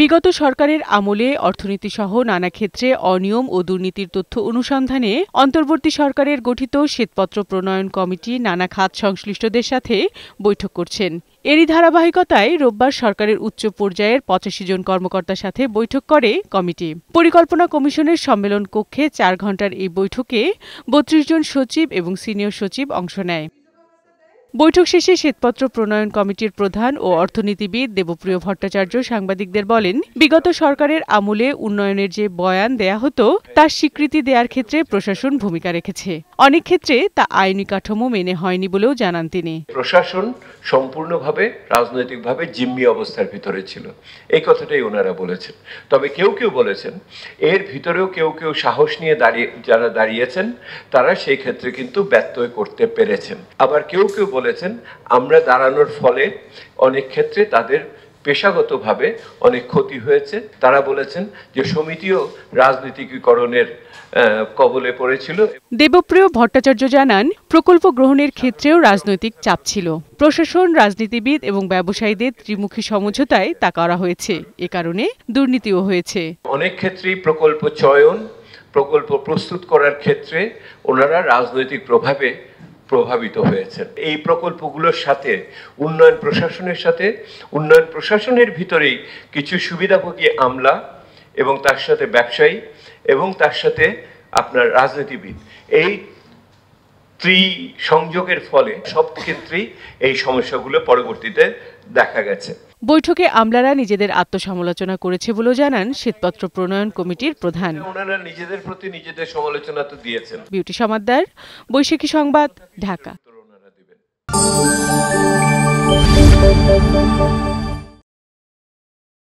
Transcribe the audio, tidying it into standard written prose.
বিগত সরকারের আমলে অর্থনীতিসহ নানা ক্ষেত্রে অনিয়ম ও দুর্নীতির তথ্য অনুসন্ধানে অন্তর্বর্তী সরকারের গঠিত শ্বেতপত্র প্রণয়ন কমিটি নানা খাত সংশ্লিষ্টদের সাথে বৈঠক করছেন। এরই ধারাবাহিকতায় রোববার সরকারের উচ্চ পর্যায়ের 85 জন কর্মকর্তার সাথে বৈঠক করে কমিটি। পরিকল্পনা কমিশনের সম্মেলন কক্ষে ৪ ঘণ্টার এই বৈঠকে ৩২ জন সচিব এবং সিনিয়র সচিব অংশ নেয়। বৈঠক শেষে শ্বেতপত্র প্রণয়ন কমিটির প্রধান ও অর্থনীতিবিদ দেবপ্রিয় ভট্টাচার্য সাংবাদিকদের বলেন, বিগত সরকারের আমলে উন্নয়নের যে বয়ান দেয়া হতো তার স্বীকৃতি দেওয়ার ক্ষেত্রে প্রশাসন ভূমিকা রেখেছে। অনেক ক্ষেত্রে তা আইনি কাঠামো মেনে হয়নি বলেও জানান তিনি। প্রশাসন সম্পূর্ণভাবে রাজনৈতিকভাবে জিম্মি অবস্থার ভিতরে ছিল, এই কথাটাই ওনারা বলেছেন। তবে কেউ কেউ বলেছেন, এর ভিতরেও কেউ কেউ সাহস নিয়ে যারা দাঁড়িয়েছেন তারা সেই ক্ষেত্রে কিন্তু ব্যত্যয় করতে পেরেছেন। আবার কেউ কেউ বলেছেন, আমরা দাঁড়ানোর ফলে অনেক ক্ষেত্রে তাদের পেশাগতভাবে অনেক ক্ষতি হয়েছে। তারা বলেছেন যে সমিতিও রাজনীতিকরণের কবলে পড়েছিল। দেবপ্রিয় ভট্টাচার্য জানান, প্রকল্প গ্রহণের ক্ষেত্রেও রাজনৈতিক চাপ ছিল। প্রশাসন, রাজনীতিবিদ এবং ব্যবসায়ীদের ত্রিমুখী সমঝোতায় তা করা হয়েছে, এ কারণে দুর্নীতিও হয়েছে। অনেক ক্ষেত্রেই প্রকল্প চয়ন, প্রকল্প প্রস্তুত করার ক্ষেত্রে ওনারা রাজনৈতিক প্রভাবিত হয়েছে। এই প্রকল্পগুলোর সাথে উন্নয়ন প্রশাসনের ভিতরেই কিছু সুবিধাভোগী আমলা এবং তার সাথে ব্যবসায়ী এবং তার সাথে আপনার রাজনীতিবিদ, এই ত্রিসংযোগের ফলে সব ক্ষেত্রেই এই সমস্যাগুলো পরবর্তীতে দেখা গেছে। বৈঠকে আমলারা নিজেদের আত্মসমালোচনা করেছে বলেও জানান শ্বেতপত্র প্রণয়ন কমিটির প্রধান। ওনারা নিজেদের প্রতি নিজেদের সমালোচনা তো দিয়েছেন। বিউটি সমাদ্দার, বৈশাখী সংবাদ, ঢাকা।